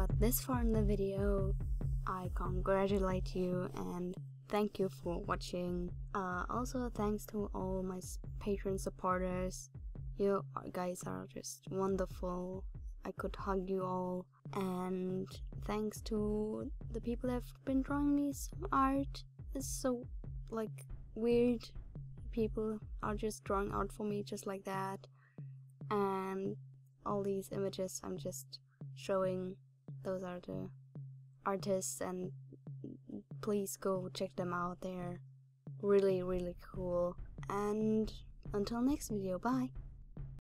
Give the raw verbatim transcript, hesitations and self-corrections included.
got this far in the video, I congratulate you and thank you for watching. Uh, also, thanks to all my Patreon supporters. You guys are just wonderful. I could hug you all. And thanks to the people that have been drawing me some art. It's so, like, weird. People are just drawing art for me just like that. And all these images I'm just showing, those are the artists, and please go check them out. They're really, really cool. And until next video, bye!